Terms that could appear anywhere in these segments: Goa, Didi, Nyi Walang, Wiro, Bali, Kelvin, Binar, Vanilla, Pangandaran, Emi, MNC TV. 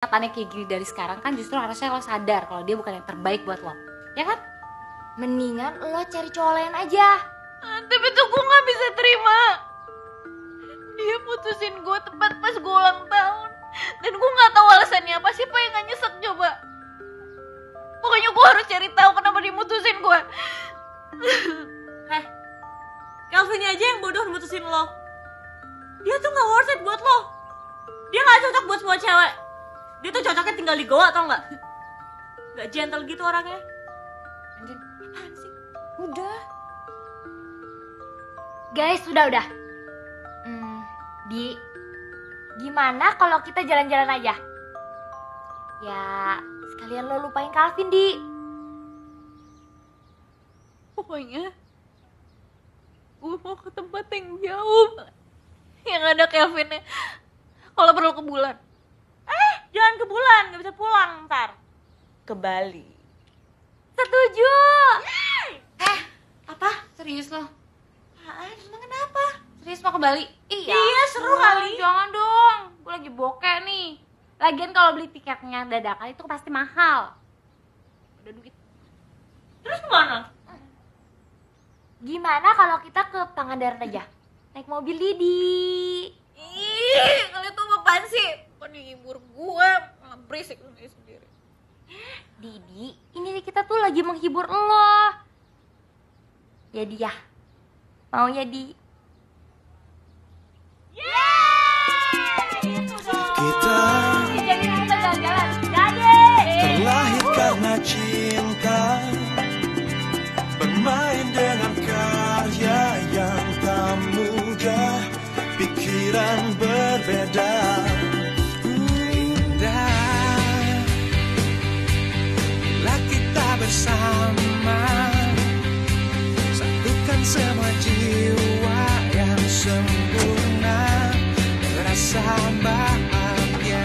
Katanya kayak gini dari sekarang kan justru harusnya lo sadar kalau dia bukan yang terbaik buat lo, ya kan? Mendingan lo cari cowok lain aja. Tapi tuh gue gak bisa terima. Dia putusin gue tepat pas gue ulang tahun. Dan gue gak tahu alasannya apa sih, pengen gak nyesek coba. Pokoknya gue harus cari tahu kenapa dimutusin gue. Kelvinnya aja yang bodoh mutusin lo. Dia tuh gak worth it buat lo. Dia gak cocok buat semua cewek. Dia tuh cocoknya tinggal di Goa, tau gak? Gak gentle gitu orangnya. Anjir, apaan sih? Udah guys, udah Di gimana kalau kita jalan-jalan aja? Ya, sekalian lo lupain Kelvin, Di. Pokoknya gue mau ke tempat yang jauh yang ada Kelvinnya. Kalau perlu ke bulan. Jangan ke bulan, gak bisa pulang ntar. Ke Bali. Setuju. Apa? Serius lo? Emang kenapa? Serius mau ke Bali? Iya seru kali. Jangan dong, gue lagi bokeh nih. Lagian kalau beli tiketnya dadakan itu pasti mahal. Udah duit. Terus kemana? Gimana kalau kita ke Pangandaran aja? Naik mobil Didi. Kalian tuh apaan sih? Bukan dihibur gue, malah berisik lu sendiri. Didi, ini kita tuh lagi menghibur lo. Ya dia, mau ya Di. Yeay! Kita jalan-jalan. Terlahir karena cinta, bermain dengan karya yang tak mudah, pikiran berbeda. Bersama satukan semua jiwa yang sempurna, rasa bahagia.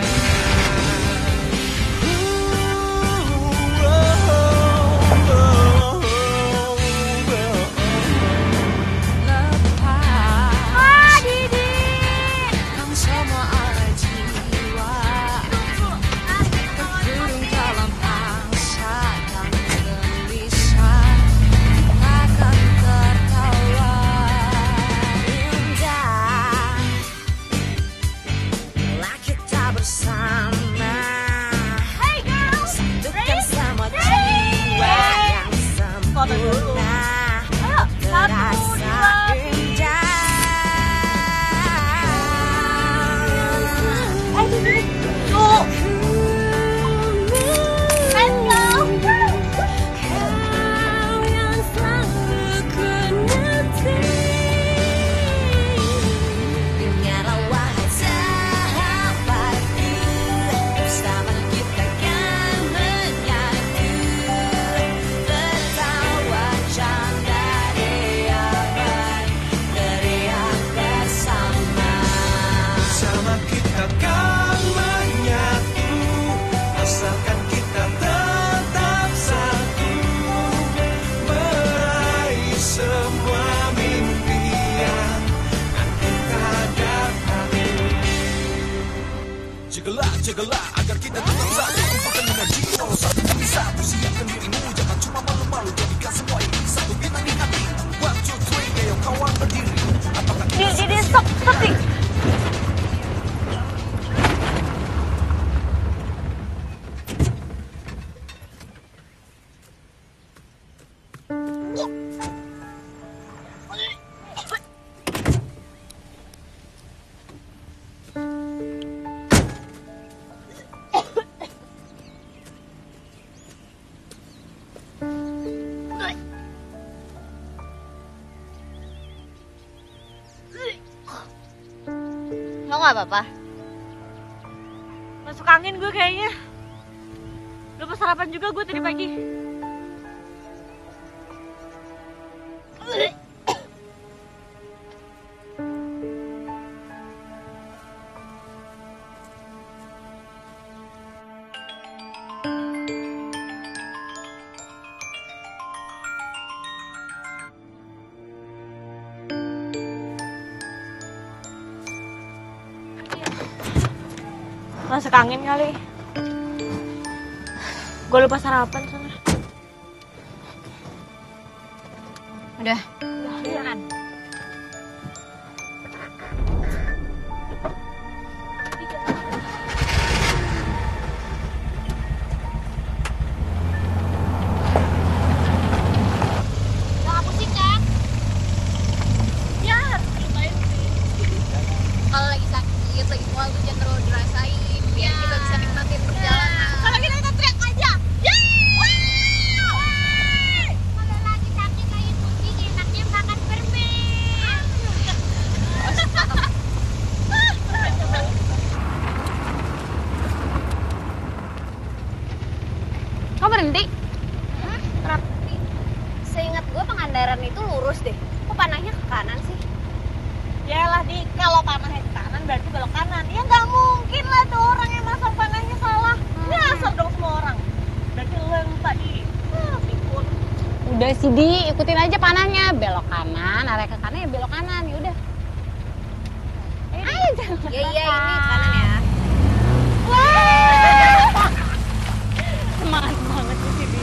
Jagalah agar kita tetap satu, kumpulkan energi walau satu bisa. Persiapkan dirimu, jangan cuma malu-malu, jadikan semua ini satu bintang di hati. 1, 2, 3, ayo kawan berdiri. Apakah kita jadi stop nih? Gak apa-apa, masuk angin gue kayaknya. Lupa sarapan juga gue tadi pagi. Masuk angin kali. Gue lupa sarapan sama. Udah. Udah. Didi, ikutin aja panahnya, belok kanan, arah ke kanan ya belok kanan, yaudah. Ayo jalan. Iya, ini kanan ya. Wah, semangat banget di sini.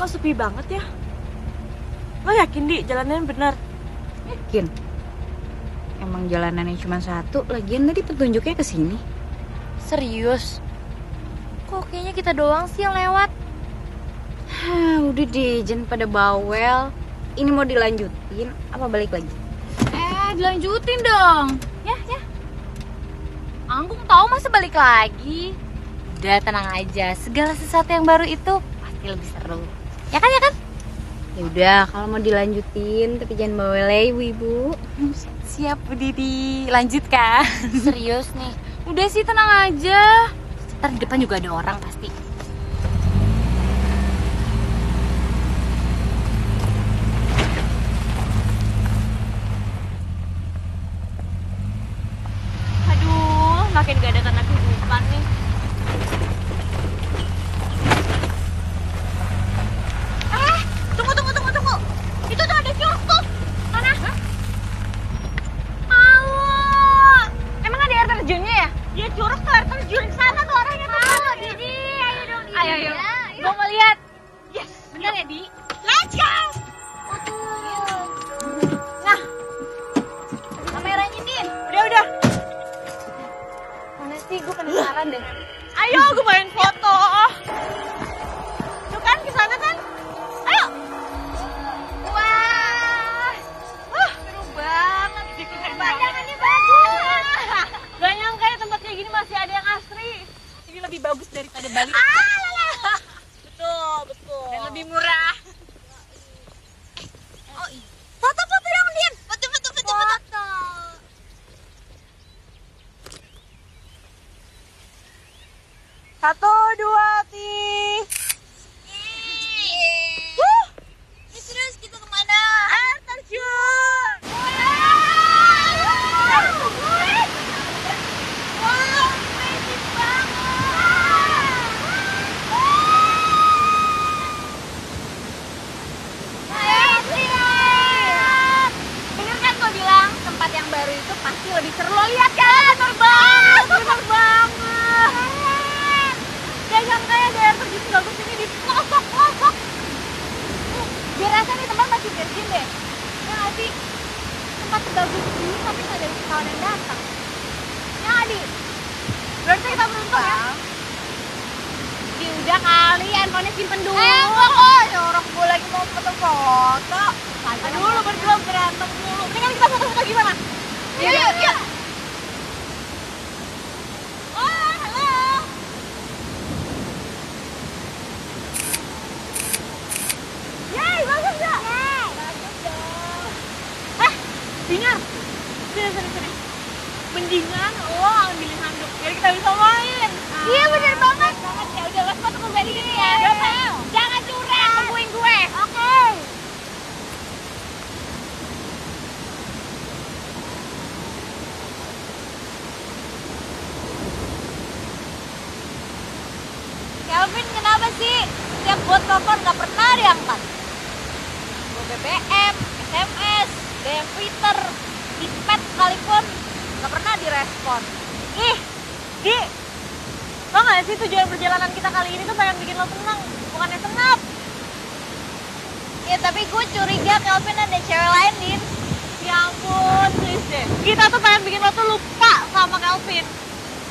Kok sepi banget ya? Lo yakin, Di, jalanannya benar? Yakin. Emang jalanannya cuma satu, lagian tadi petunjuknya ke sini. Serius? Kok kayaknya kita doang sih yang lewat? Udah deh, jangan pada bawel. Ini mau dilanjutin apa balik lagi? Dilanjutin dong. Ya. Anggung tahu masa balik lagi? Udah, tenang aja. Segala sesuatu yang baru itu pasti lebih seru. Ya kan? Ya udah, kalau mau dilanjutin, tapi jangan bawel, Ibu. Siap, Bu Didi. Lanjut, Kak. Serius nih. Udah sih, tenang aja. Ntar di depan juga ada orang pasti. Aduh, makin gak ada tanda kehidupan nih. Biar rasanya teman-teman masih virgin deh. Ya nggak sih? Tempat sebagus ini tapi nggak ada wisatawan yang datang. Ya nggak, Di? Berarti kita beruntung ya? Di udah kali, handphonenya simpen dulu. Enggak kok, orang gue lagi mau foto-foto. Aduh, lu berdua berantem mulu. Mendingan kita foto-foto gimana? Yuk, yuk, yuk. Binar, sini. Mendingan lo ambilin handuk, biar kita bisa main. Iya bener banget. Ya udah, lo sepatu kembali gini ya. Jangan curang, tungguin gue. Oke. Kelvin, kenapa sih setiap buat telepon gak pernah diangkat? Gue BBM, SMS, DM Twitter, di pet sekalipun gak pernah direspon. Ih, Di, tau gak sih tujuan perjalanan kita kali ini tuh pengen bikin lo seneng, bukannya sengap. Ya tapi gue curiga Kelvin ada cewek lain, Din. Ya ampun, please deh. Kita tuh pengen bikin lo tuh lupa sama Kelvin.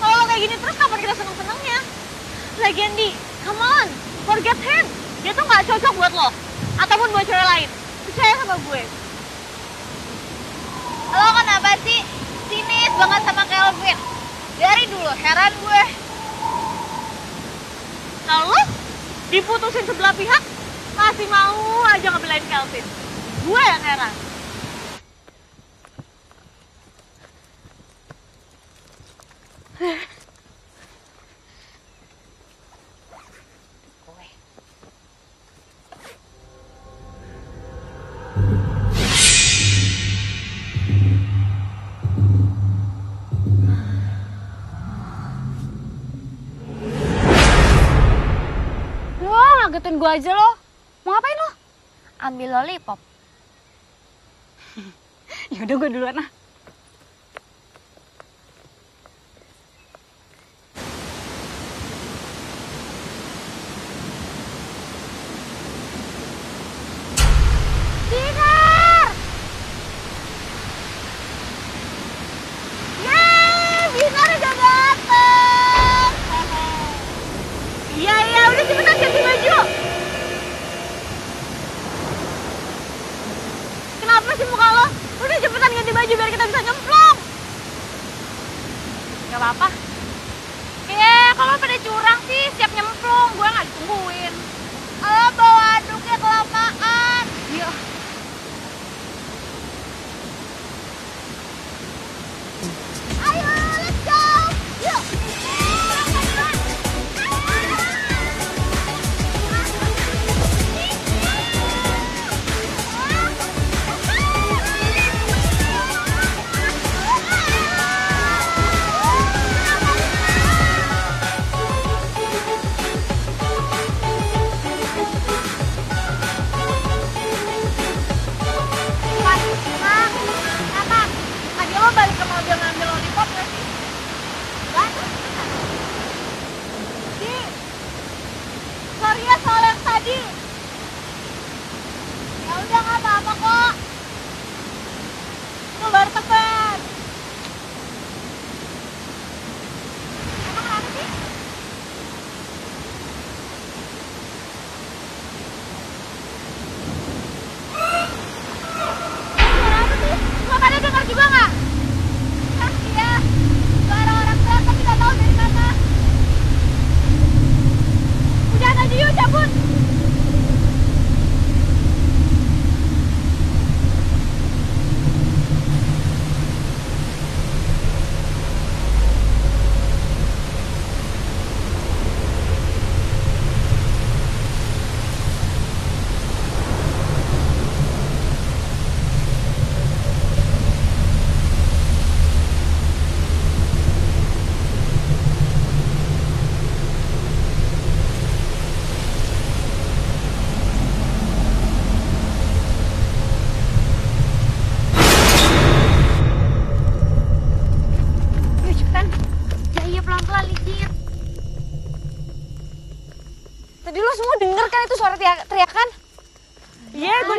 Kalau lo kayak gini terus kapan kita seneng-senengnya? Lagian Di, come on, forget him. Dia tuh gak cocok buat lo, ataupun buat cewek lain. Percaya sama gue. Lo kenapa sih sinis banget sama Kelvin? Dari dulu heran gue. Kalau diputusin sebelah pihak, masih mau aja ngebelain Kelvin. Gue yang heran. Ngagetin gue aja lo. Mau ngapain lo? Ambil lollipop. Ya udah gue duluan lah. Binar! Yeay! Binar udah dateng! Iya, udah cepetan ganti baju. Kenapa sih muka lo? Udah cepetan ganti baju biar kita bisa nyemplung. Gak apa-apa. Kalau pada curang sih siap nyemplung, gue gak ditungguin. Lo bawa aduknya kelamaan. Iya. Ayo, let's go. Yuk.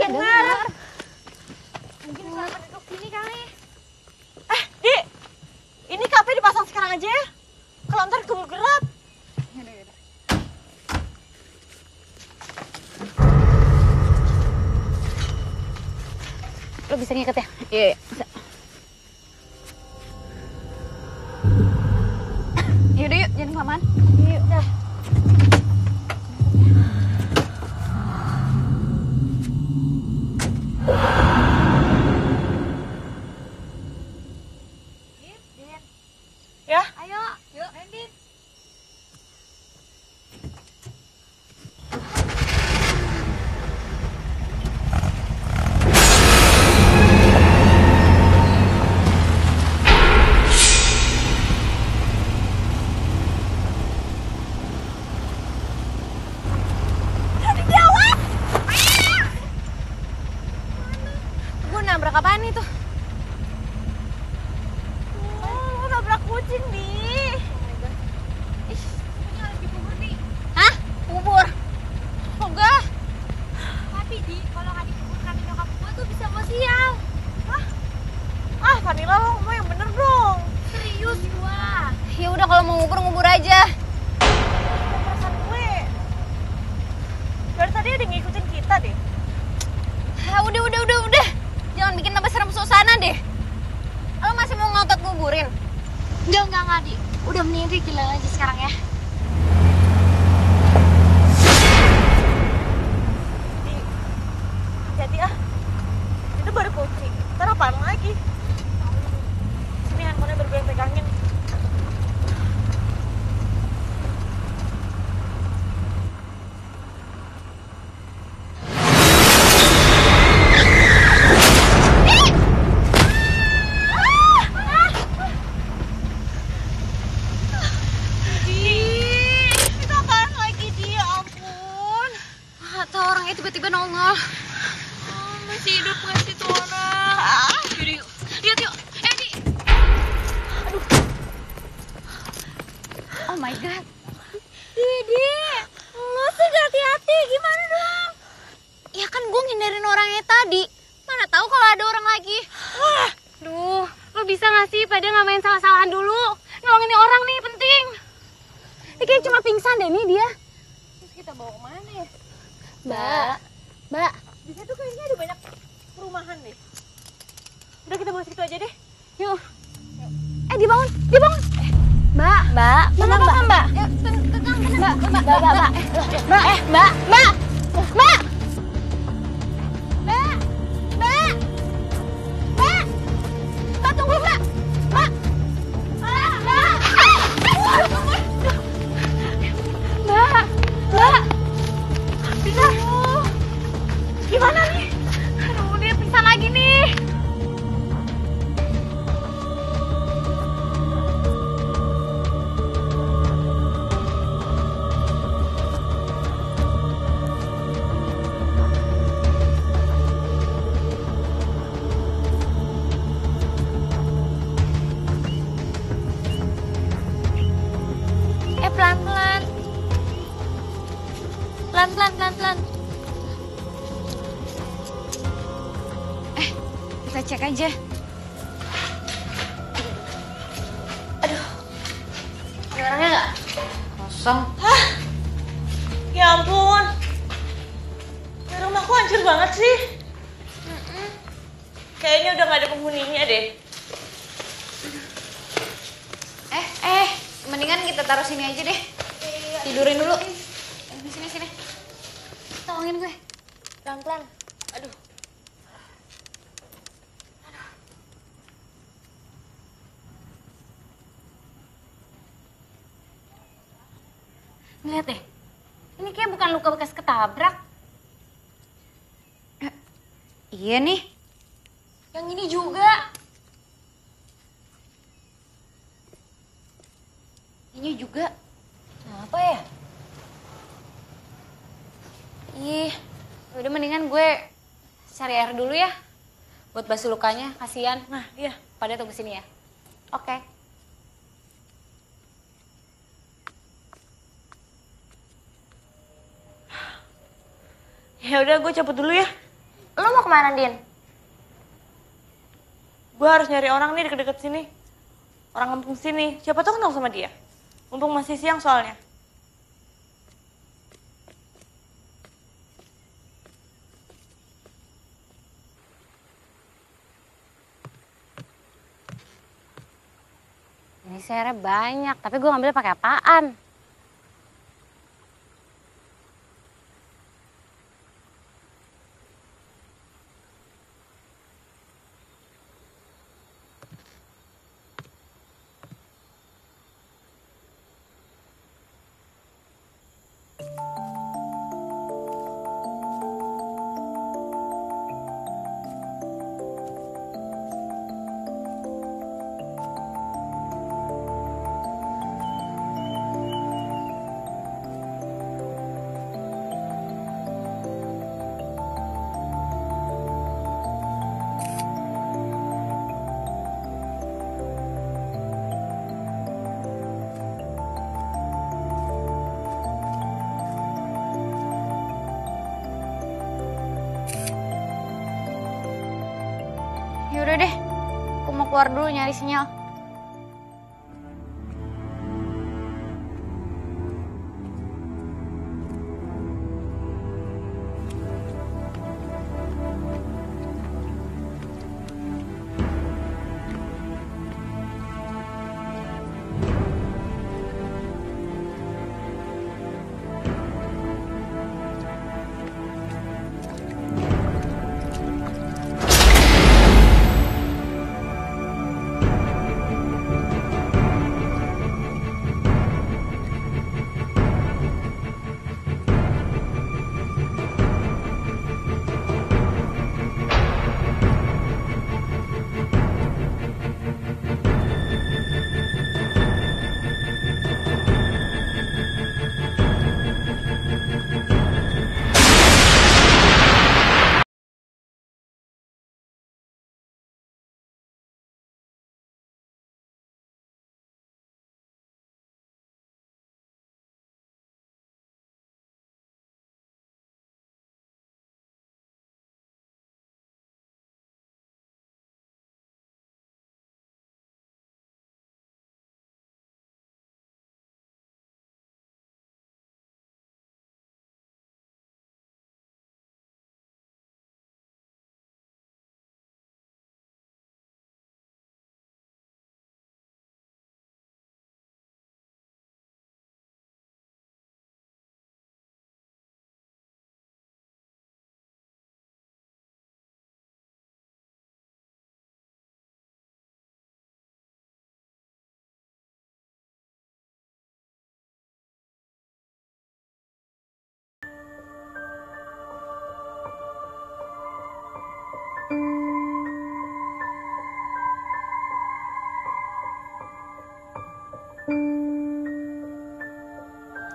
yang ngarep. Mungkin selama duduk sini kali. Eh, Di, ini kafe dipasang sekarang aja ya. Kalau ntar keburu gelap. Lo bisa ngikut ya? Iya, iya, bisa. Yaudah yuk, jangan kelamaan. Yuk, udah. Ya? Ayo, yuk, main Din. Iya nih, yang ini juga. Ini juga. Kenapa ya? Ih, udah mendingan gue cari air dulu ya. Buat basuh lukanya, kasihan. Nah, iya. Pada tunggu sini ya. Oke. Ya udah, gue cabut dulu ya. Lo mau kemana, Din? Gue harus nyari orang nih deket-deket sini. Orang kampung sini. Siapa tuh kenal sama dia? Mumpung masih siang soalnya. Ini sayurnya banyak, tapi gue ngambilnya pakai apaan? Udah deh, aku mau keluar dulu nyari sinyal.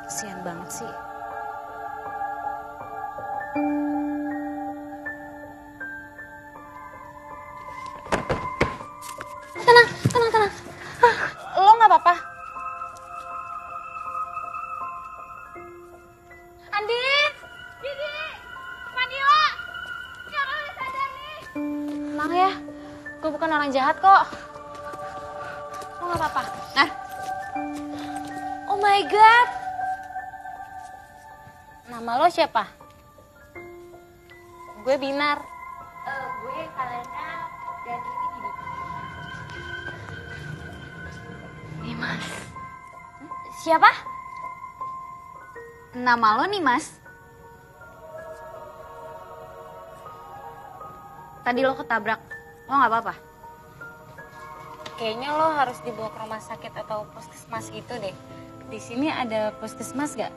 Kasihan banget sih. Tenang, tenang, tenang. Lo gak apa-apa? Andin! Didi! Vanilla! Ini orang udah sadar nih! Tenang ya, gue bukan orang jahat kok. Lo gak apa-apa? Nah. Oh my God! Nama lo siapa? Gue Binar. Gue Kalena dan ini Didi. Nimas. Siapa? Nama lo Nimas? Tadi lo ketabrak, lo nggak apa-apa? Kayaknya lo harus dibawa ke rumah sakit atau puskesmas gitu deh. Di sini ada puskesmas gak?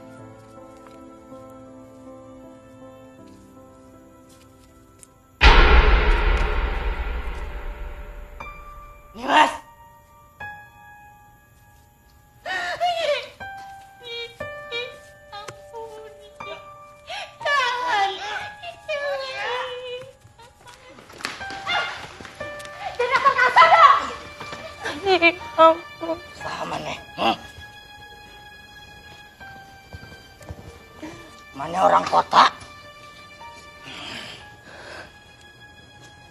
Nimas! Mana orang kota?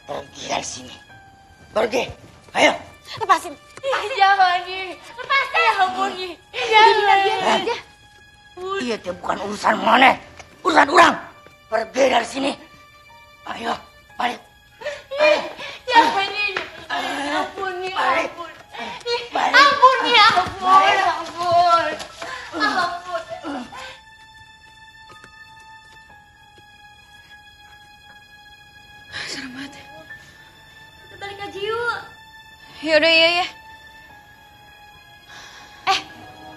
Pergi dari sini. Pergi. Ayo. Lepasin. Jangan, Nyi. Lepasin. Ya ampun, Nyi. Jangan. Iya, itu bukan urusan mana. Urusan orang. Pergi dari sini. Ayo. Balik. Ayo. Jangan, Nyi. Ampun, Nyi. Ampun. Ampun, Nyi. Ampun. Ampun. Ampun. Serem banget ya. Kita balik aja yuk. Yaudah, iya. Eh,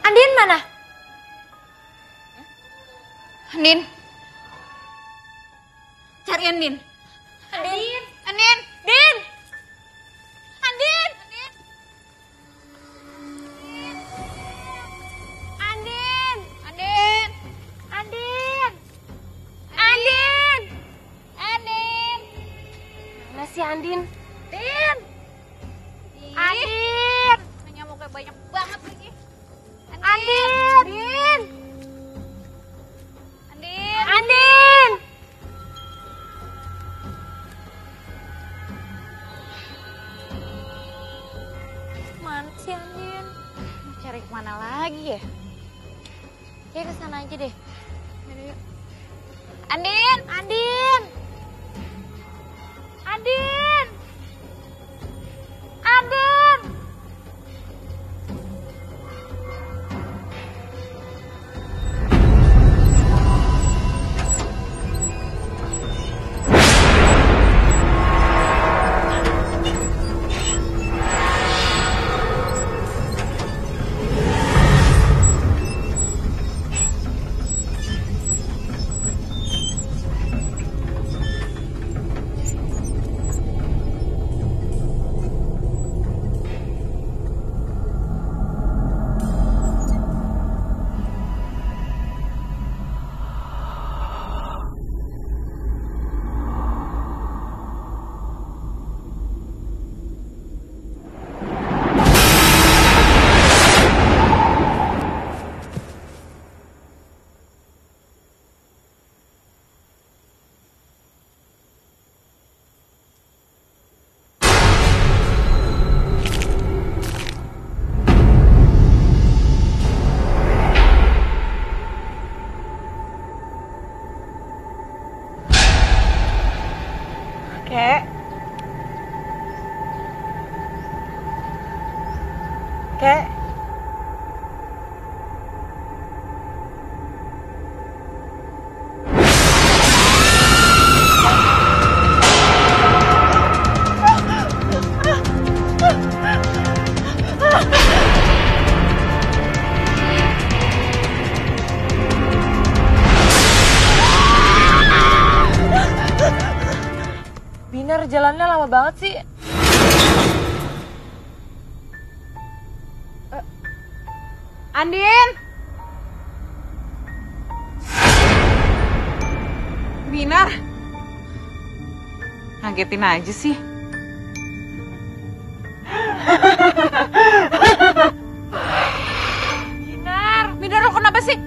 Andin mana? Andin. Cari Andin. Andin. Andin. Din. Andin. Andin. Andin. Andin. Andin. Andin. Andin. Mana sih Andin? Din. Andin. Nyamuknya banyak banget lagi. Andin. Din. Andin. Andin. Mana sih Andin? Cari kemana lagi ya? Ya ke sana aja deh. Andin, Andin. Andin. Andin. Jalannya lama banget sih. Andin. Binar. Ngagetin aja sih. Binar lo kenapa sih?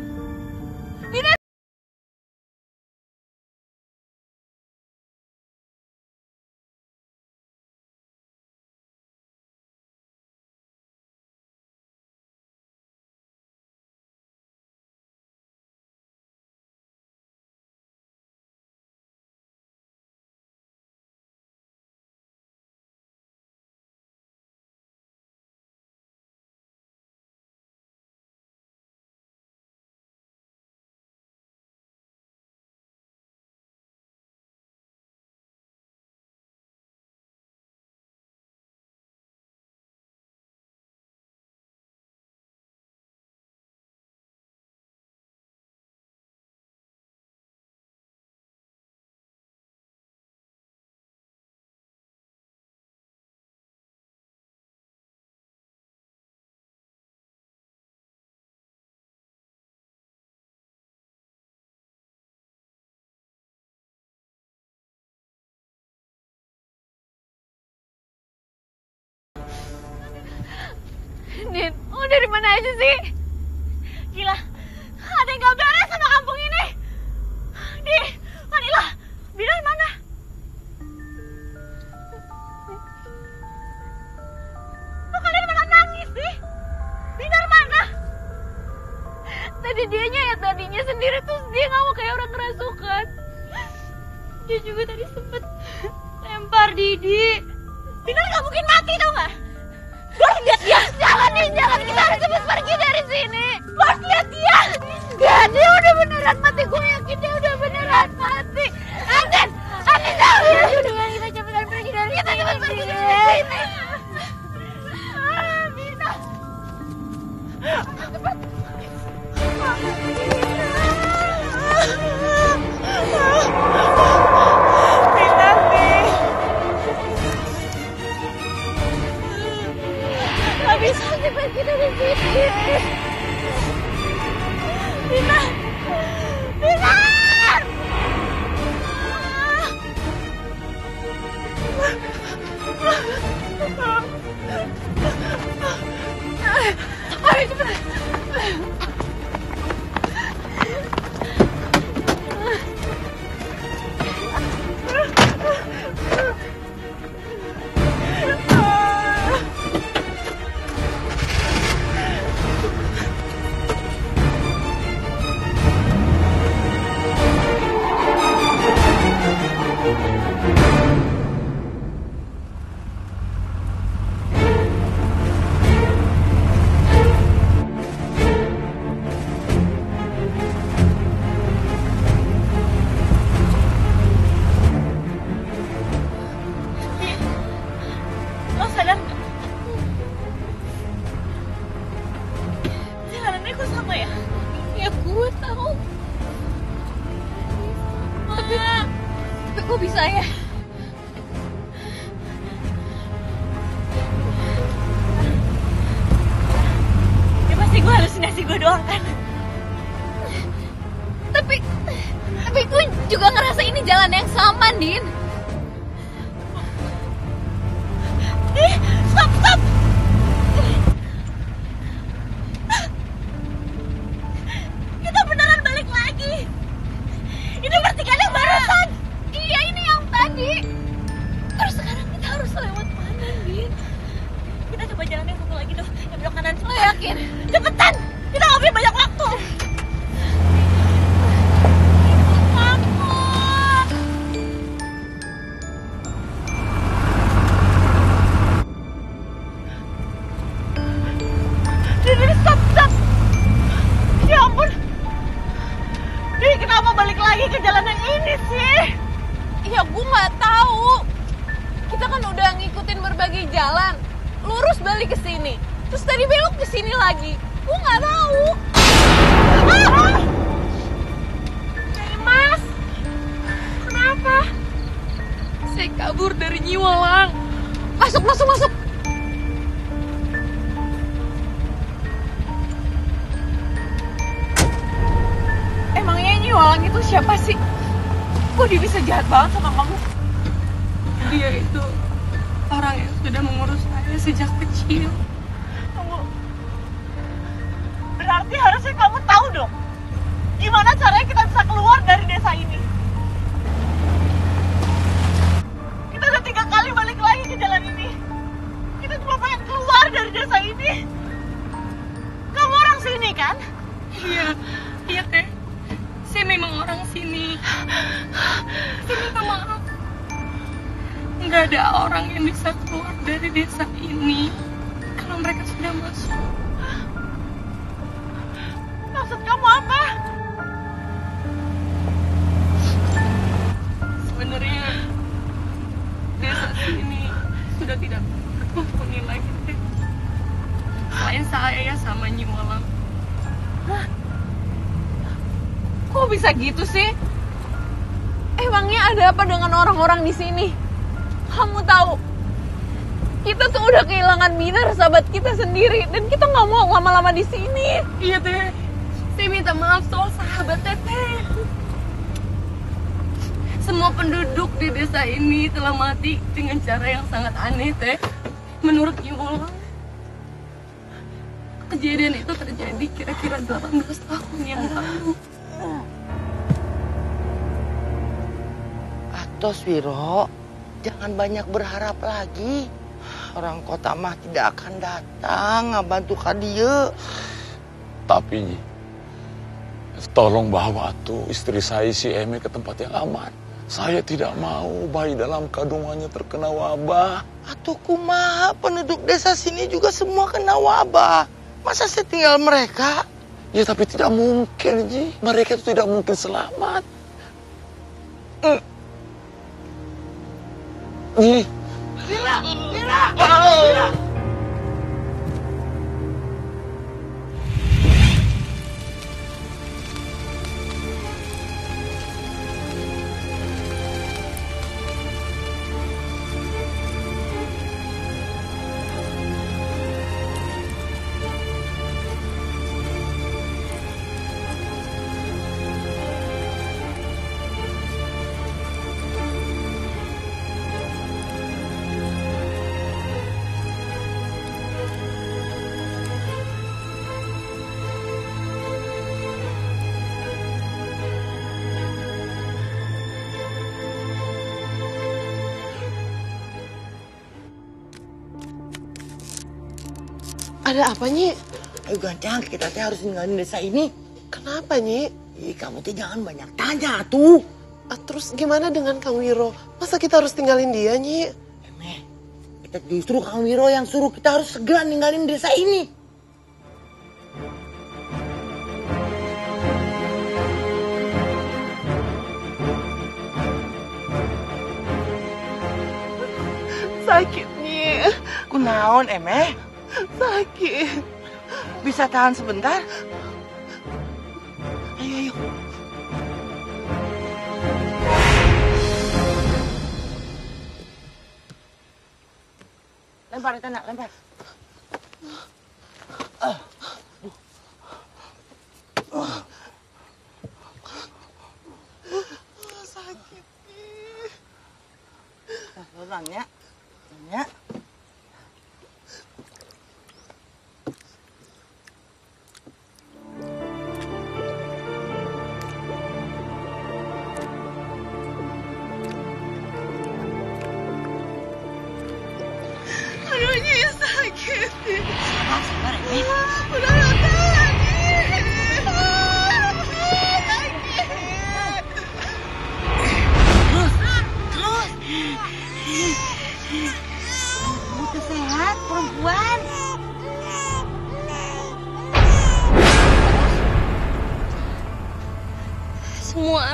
Din, oh dari mana aja sih? Gila, ada yang gak beres sama kampung ini. Di, Vanilla, Binar mana? ada dianya ya tadinya sendiri, terus dia ngamuk kayak orang kerasukan. Dia juga tadi sempet lempar Didi. Binar gak mungkin mati tau gak? Gue harus lihat dia. Jangan nih, jangan, kita harus cepet pergi dari sini. Gue harus lihat dia. Gak, dia udah beneran mati, gue yakin dia udah beneran mati. Aden, Aden tau ya. Udah, kita cepetan pergi dari sini. Kita cepet pergi dari sini. Ah, Binar. Cepet. Kita di sini. Binar, Binar. Ayo cepat. Gitu sih. Emangnya ada apa dengan orang-orang di sini? Kamu tahu, kita tuh udah kehilangan Binar, sahabat kita sendiri, dan kita nggak mau lama-lama di sini. Iya teh, saya minta maaf soal sahabat teteh. Semua penduduk di desa ini telah mati dengan cara yang sangat aneh teh. Menurut Nyi Walang, kejadian itu terjadi kira-kira 18 tahun yang lalu. Tos Wiro, jangan banyak berharap lagi. Orang kota mah tidak akan datang ngabantu ka dieu. Tapi Nyi, Tolong bawa tuh istri saya si Emi ke tempat yang aman. Saya tidak mau bayi dalam kandungannya terkena wabah. Atuh kumaha, penduduk desa sini juga semua kena wabah. Masa saya tinggal mereka? Ya tapi tidak mungkin, Ji. Mereka itu tidak mungkin selamat. Ji. Lira. Ada apa, Nyi? Ayo Gancang, kita teh harus ninggalin desa ini. Kenapa, Nyi? Ih, kamu teh jangan banyak tanya, tuh. Terus gimana dengan Kang Wiro? Masa kita harus tinggalin dia, Nyi? Emeh, kita justru Kang Wiro yang suruh kita harus segera ninggalin desa ini. Sakit, Nyi. Kunaon, Emeh? Sakit. Bisa tahan sebentar? Ayo. Lempar itu nak, lempar. Sakit. Orangnya, banyak.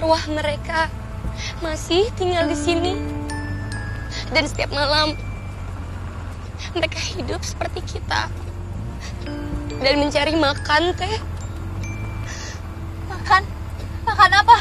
Wah, mereka masih tinggal di sini dan setiap malam mereka hidup seperti kita dan mencari makan teh. Makan apa?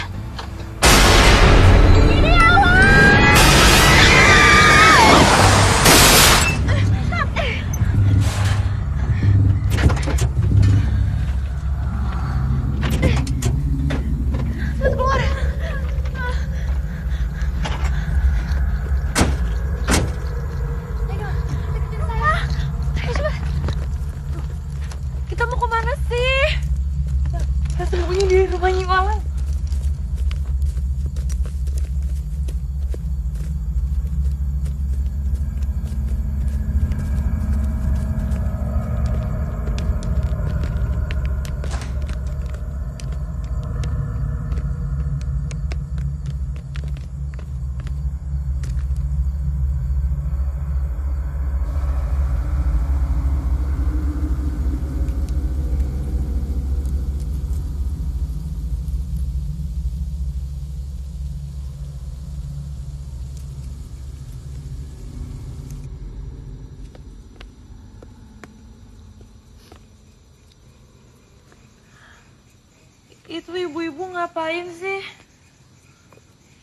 Ini itu ibu-ibu ngapain sih?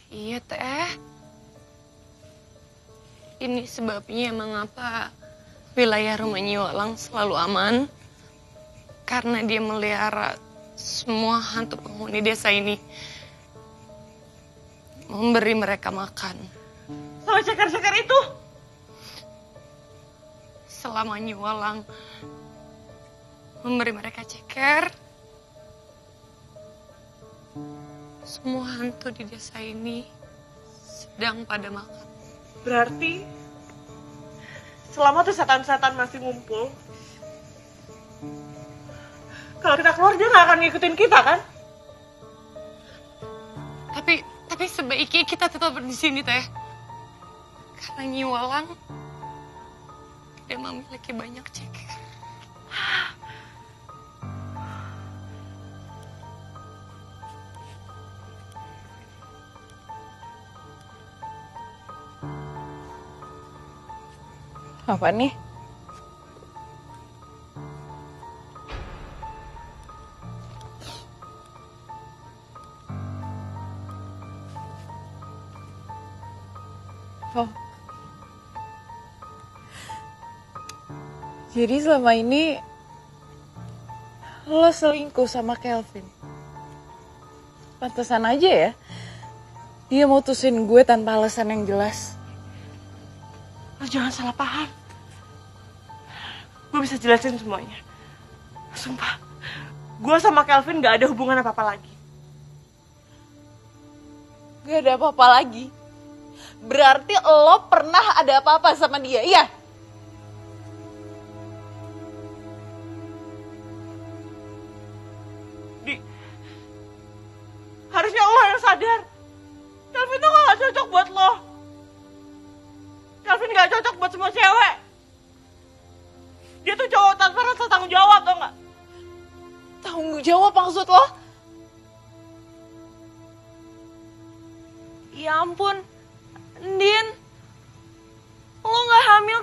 Iya, Teh. Ini sebabnya mengapa wilayah rumah Nyi Walang selalu aman. Karena dia melihara semua hantu penghuni desa ini. Memberi mereka makan. Sama cakar-cakar itu? Selama Nyi Walang memberi mereka ceker, semua hantu di desa ini sedang pada makan. Berarti selama tuh setan-setan masih ngumpul, kalau kita keluar dia nggak akan ngikutin kita, kan? Tapi sebaiknya kita tetap di sini, Teh. Karena Nyi Walang dia memiliki banyak ceker. Apa nih? Oh. Jadi selama ini lo selingkuh sama Kelvin. Pantesan aja ya. Dia mutusin gue tanpa alasan yang jelas. Lo jangan salah paham. Gue bisa jelasin semuanya. Sumpah, gue sama Kelvin gak ada hubungan apa-apa lagi. Gak ada apa-apa lagi? Berarti lo pernah ada apa-apa sama dia, iya? Di, harusnya lo yang sadar. Kelvin tuh gak cocok buat lo. Kelvin gak cocok buat semua cewek. Dia tuh cowok tanpa rasa tanggung jawab, tau gak? Tanggung jawab maksud lo? Ya ampun, Din, lo gak hamil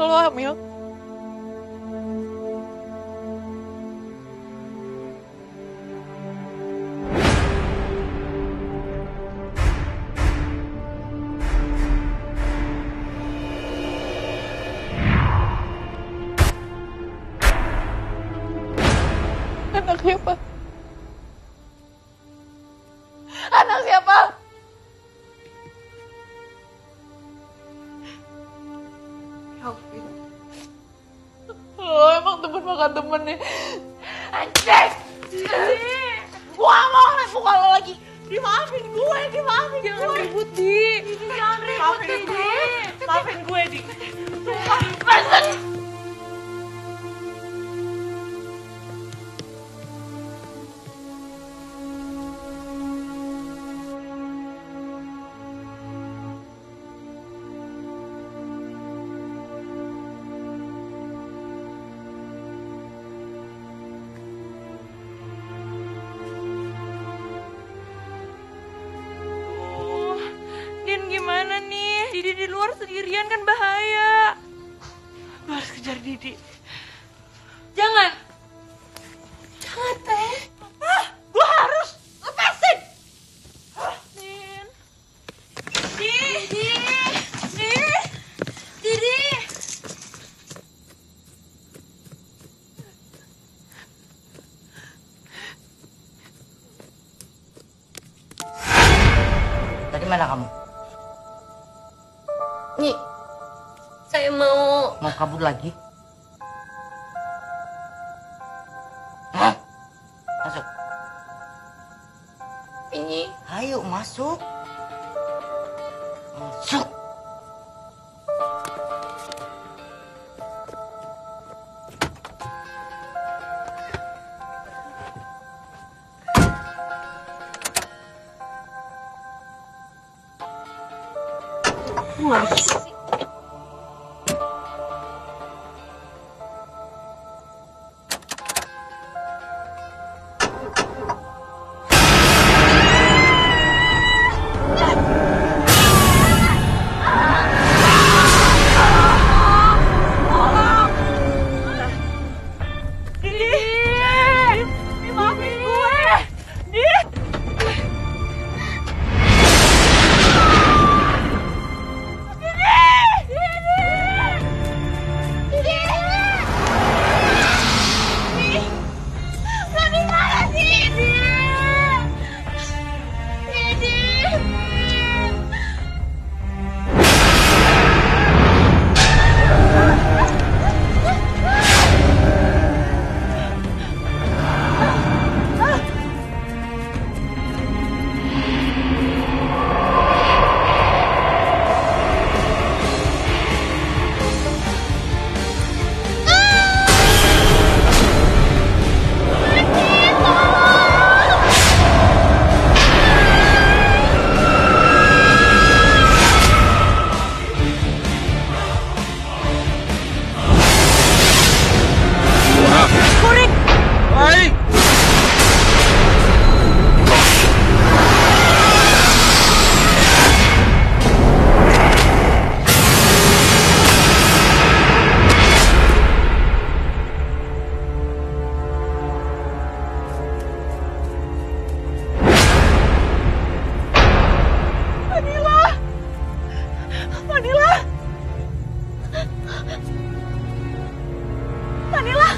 kan? Lo hamil? Temennya anjing, gua mau pukul lo lagi. Dimaafin gue, dimaafin gue. Jangan ribut, Di. Jangan ribut, Di. Maafin gue, Di. Didi di luar sendirian kan bahaya. Gue harus kejar Didi. Jangan. Jangan, Teh. Gue harus lepasin. Din. Didi. Didi. Didi. Tadi mana kamu? Nyi, saya mau kabur lagi. Hah? Masuk. Nyi, ayo masuk. Masuk. Yeah! Vanilla!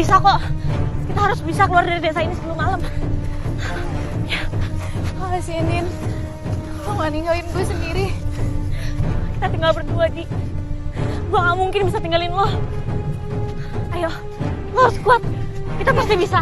Bisa kok, kita harus bisa keluar dari desa ini sebelum malam. Ya. Makasih Nin, lo gak ninggalin gue sendiri. Kita tinggal berdua, Di. Gue gak mungkin bisa tinggalin lo. Ayo, lo harus kuat, kita pasti bisa.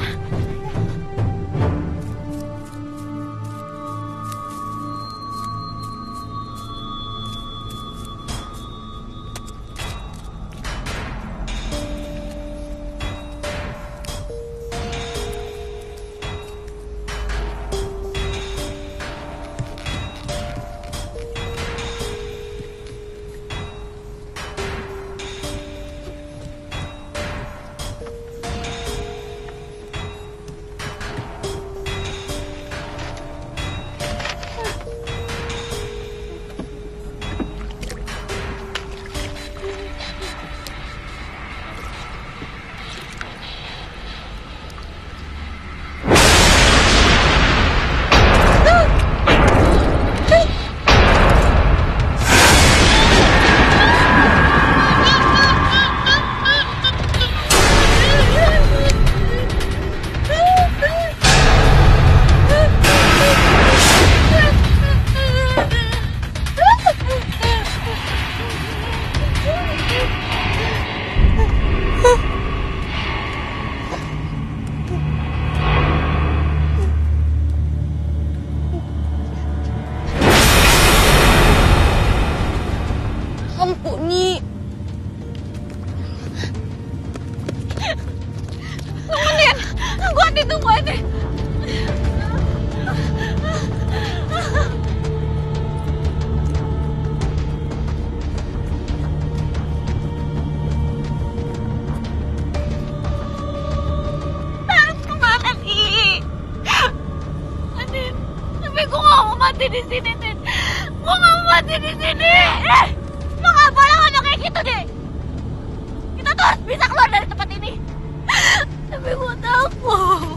Andi, tunggu Andi. Harus kemana sih? Andi, tapi gue gak mau mati di sini, Andi. Gue gak mau mati di sini. Lo gak boleh ngomong kayak gitu deh. Kita tuh harus bisa keluar dari tempat ini. Tapi gue takut.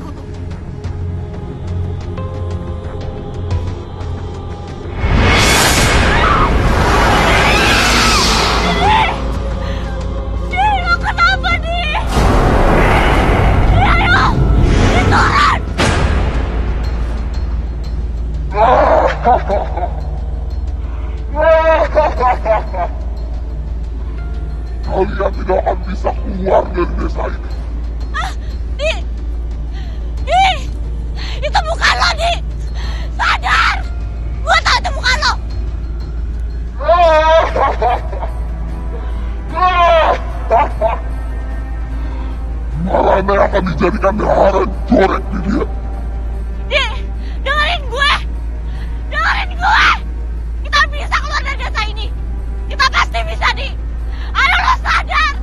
Kalian tidak akan bisa keluar dari desa ini. Ah, Di, itu bukan lo, Di. Sadar, gua tahu itu bukan lo. Malamnya akan dijadikan haran corek di dia. Di, dengerin gue. Kita bisa keluar dari desa ini. Kita pasti bisa, Di. Aduh, lo sadar.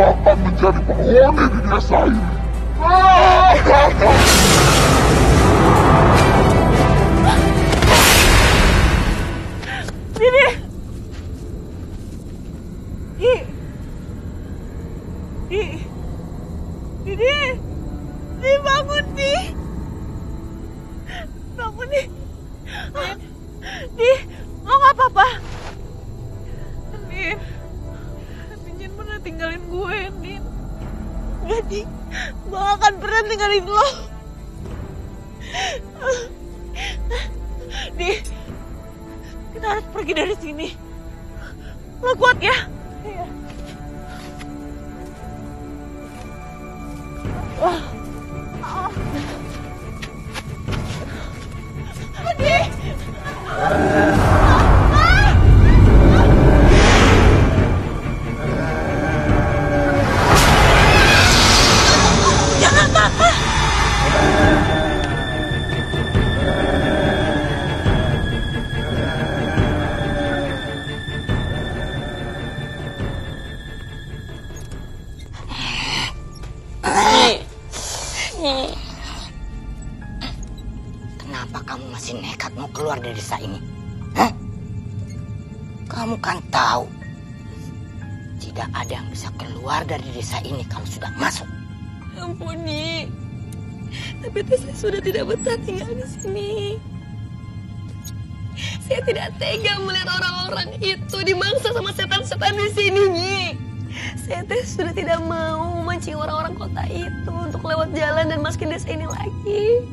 Aku akan menjadi penghuni di desa ini. Didi. Didi. Didi, bangun, Di. Bangun, Di. Di, lo gak apa-apa? Di. Tinggalin gue, Din. Nggak, Di. Gue gak akan pernah tinggalin lo. Di, kita harus pergi dari sini. Lo kuat ya? Iya. Di! Dari desa ini, hah? Kamu kan tahu tidak ada yang bisa keluar dari desa ini kalau sudah masuk. Ya ampun, Di. Tapi saya sudah tidak betah tinggal di sini. Saya tidak tega melihat orang-orang itu dimangsa sama setan-setan di sini, Nyi. Saya sudah tidak mau mancing orang-orang kota itu untuk lewat jalan dan masukin desa ini lagi.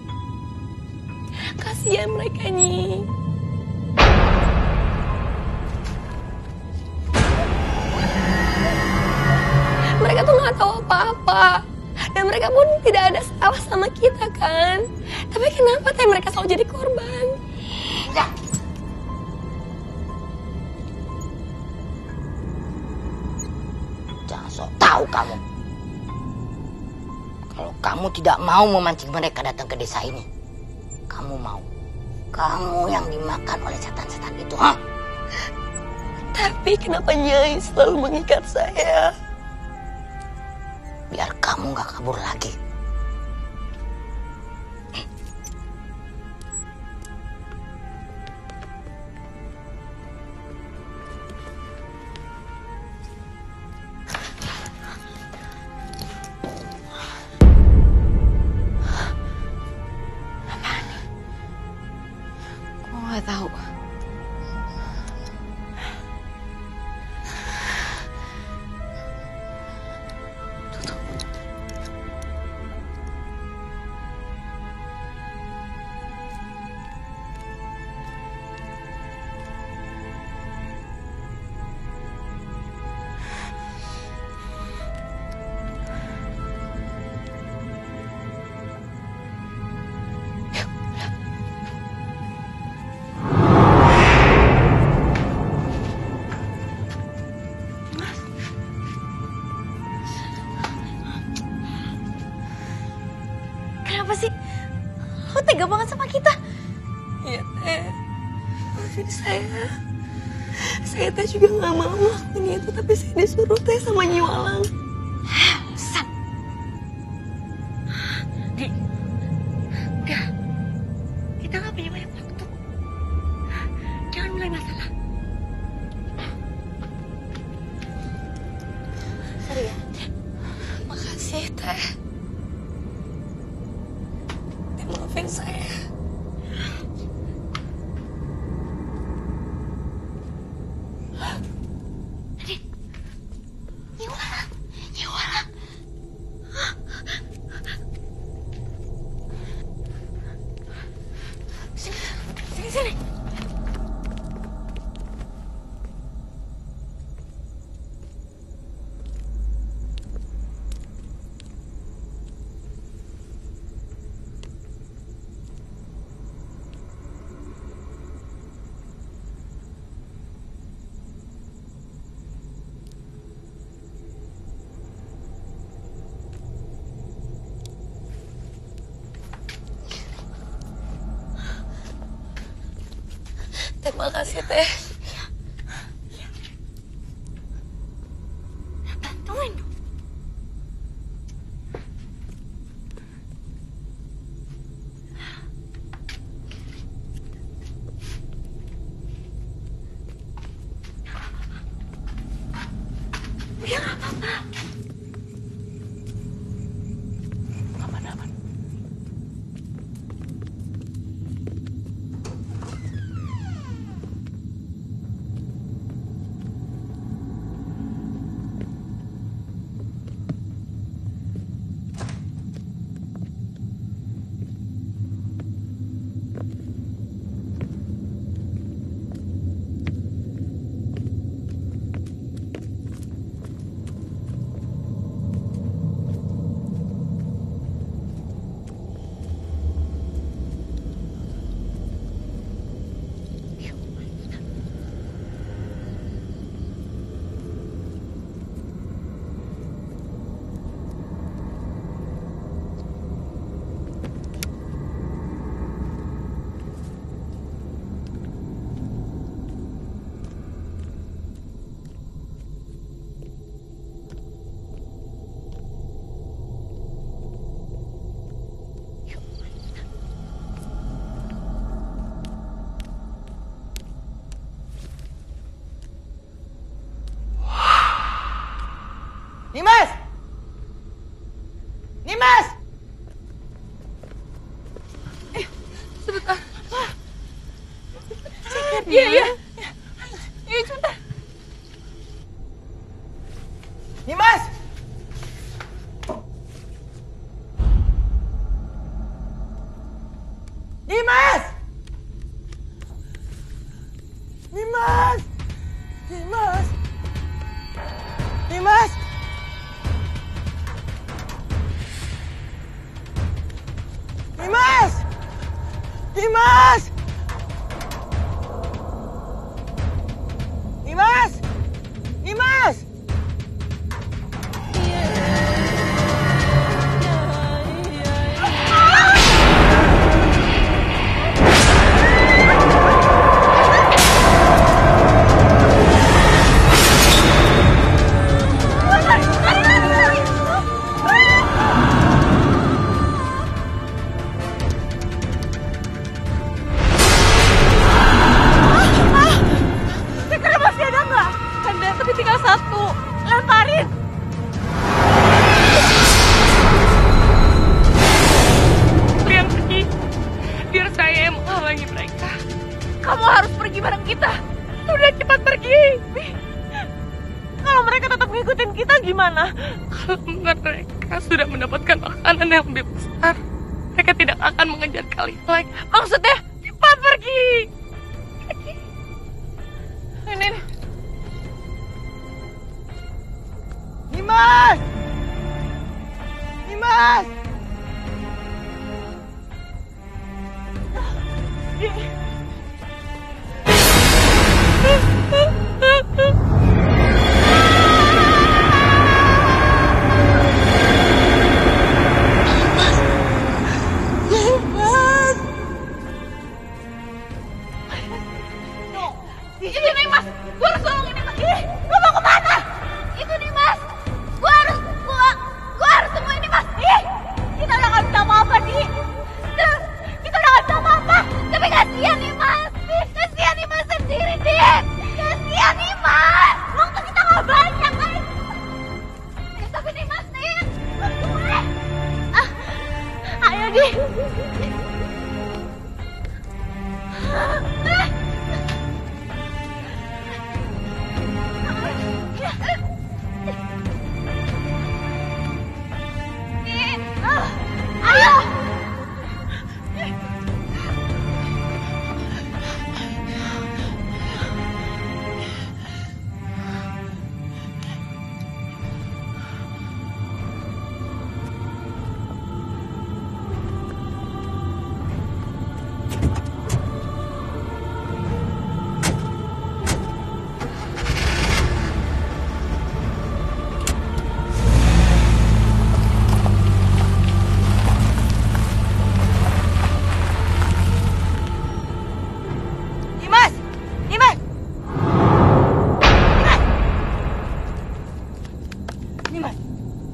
Kasihan mereka, Nyi. Mereka tuh nggak tahu apa-apa. Dan mereka pun tidak ada salah sama kita, kan. Tapi kenapa mereka selalu jadi korban? Nah. Jangan sok tahu kamu. Kalau kamu tidak mau memancing mereka datang ke desa ini, kamu yang dimakan oleh setan-setan itu, ha? Tapi kenapa Nyai selalu mengikat saya? Biar kamu gak kabur lagi. kenapa sih? Lo tega banget sama kita. Iya, Teh. Maafin saya. Saya Teh juga gak mau ngelakuin itu, tapi saya disuruh Teh sama Nyi Walang. Hah, San. Di. Enggak. Kita gak punya banyak waktu. Jangan mulai masalah. Sorry ya. Makasih, Teh. Teh maafin saya. Terima kasih, Teh. Iya. Bantuin dong. Biar apa-apa. Aman-aman. Nimas! Nimas! Sebentar. Iya. Iya, sebentar. Nimas! Nimas! Nimas! Nimas! Nimas! Nimas! Nimas! Nimas! Kamu harus pergi bareng kita. Udah cepat pergi. Kalau mereka tetap ngikutin kita gimana? Kalau mereka sudah mendapatkan makanan yang lebih besar, mereka tidak akan mengejar kalian lagi. Maksudnya cepat pergi. Ini. Nimas! Nimas! Ini. Nimas,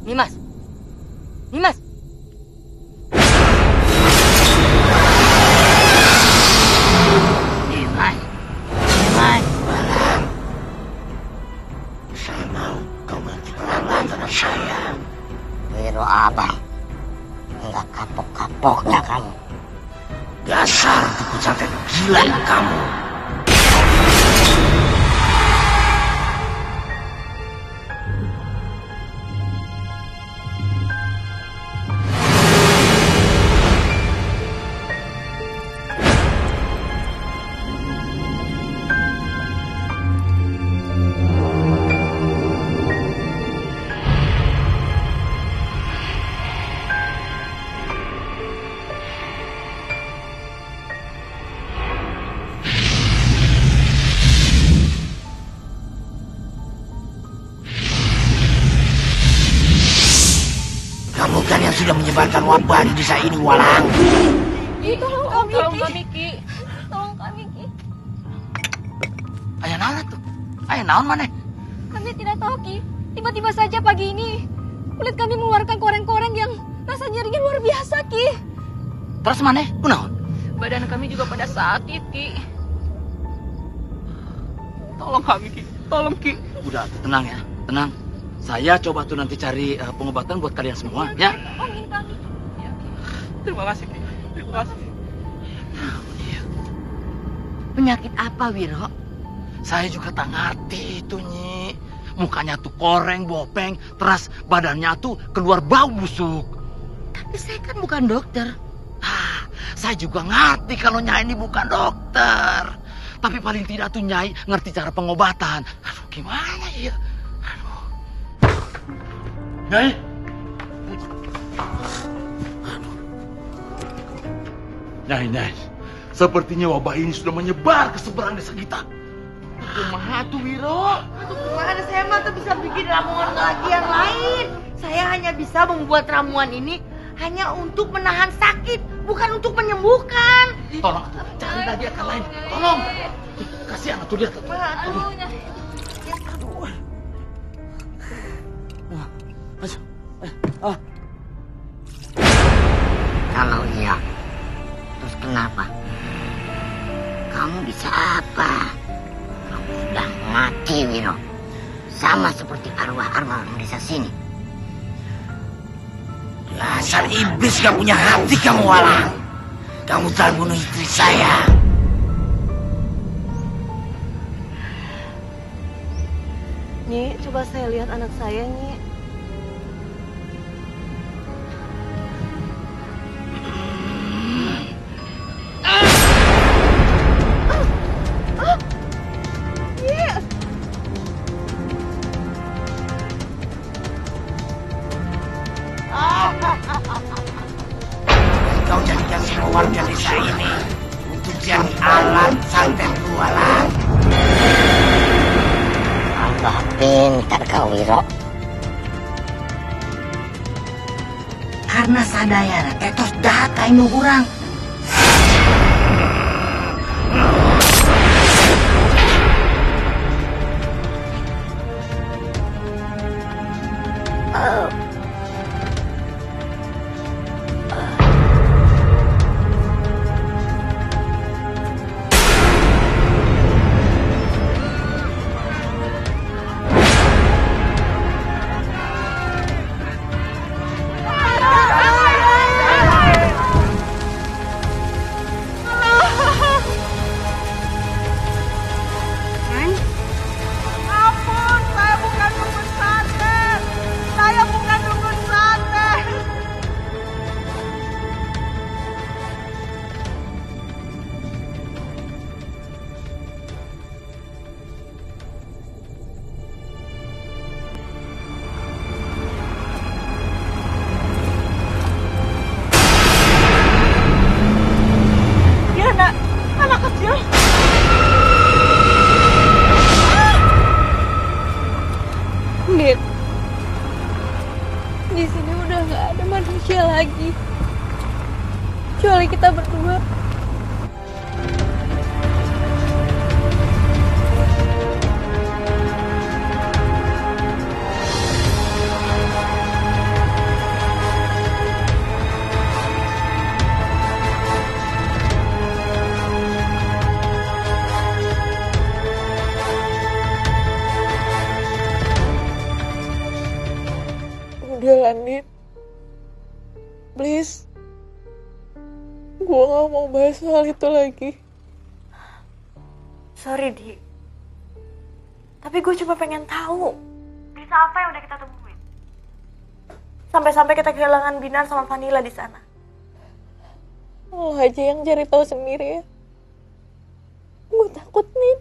Nimas. Nimas Walang. Saya mau kau berjuang sama saya. Wiro abang, enggak kapok-kapoknya kamu. Dasar kucangkan gila kamu. Sudah menyebarkan wabah di desa ini, Walang. Tolong kami, Ki. Ayah naon tuh? Ayah naon maneh? Kami tidak tahu, Ki. Tiba-tiba saja pagi ini kulit kami mengeluarkan koreng-koreng yang rasa nyerinya luar biasa, Ki. Terus maneh? Kunaon? Badan kami juga pada sakit, Ki. Tolong kami, Ki. Tolong, Ki. Udah, tenang ya. Tenang. Saya coba tuh nanti cari pengobatan buat kalian semua, ya. Terima kasih, Ki. Terima kasih. Penyakit apa, Wiro? Saya juga tak ngerti itu, Nyi. Mukanya tuh koreng, bopeng, terus badannya tuh keluar bau busuk. Tapi saya kan bukan dokter. Ah, saya juga ngerti kalau Nyai ini bukan dokter. Tapi paling tidak tuh Nyai ngerti cara pengobatan. Aduh, gimana ya? Nyai. Nyai, sepertinya wabah ini sudah menyebar ke seberang desa kita. Kumaha tuh, Wiro? Aduh, kumaha, saya mah tuh bisa bikin ramuan lagi yang lain. Saya hanya bisa membuat ramuan ini hanya untuk menahan sakit, bukan untuk menyembuhkan. Tolong, cari lagi akal lain. Tolong. Kasihan tuh dia tuh. Aduh. Kalau iya, terus kenapa? Kamu bisa apa? Kamu sudah mati, Wiro. Sama seperti arwah-arwah orang desa sini. Dasar iblis, gak punya hati kamu, Walang. Kamu telah bunuh istri saya. Nyi, coba saya lihat anak saya, Nyi. jalanin. Please. Gue gak mau bahas soal itu lagi. Sorry, Di. Tapi gue cuma pengen tahu berita apa yang udah kita temuin. Sampai-sampai kita kehilangan Binar sama Vanilla di sana. Lo aja yang cari tahu sendiri ya. Gue takut nih.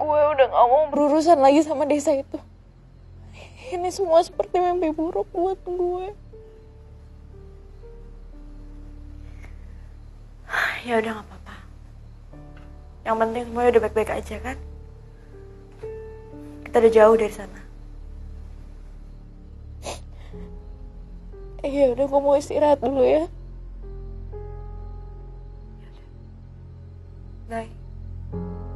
Gue udah gak mau berurusan lagi sama desa itu. Ini semua seperti mimpi buruk buat gue. Ya udah gak apa-apa. Yang penting semuanya udah baik-baik aja kan? Kita udah jauh dari sana. Ya udah, gue mau istirahat dulu ya. Bye.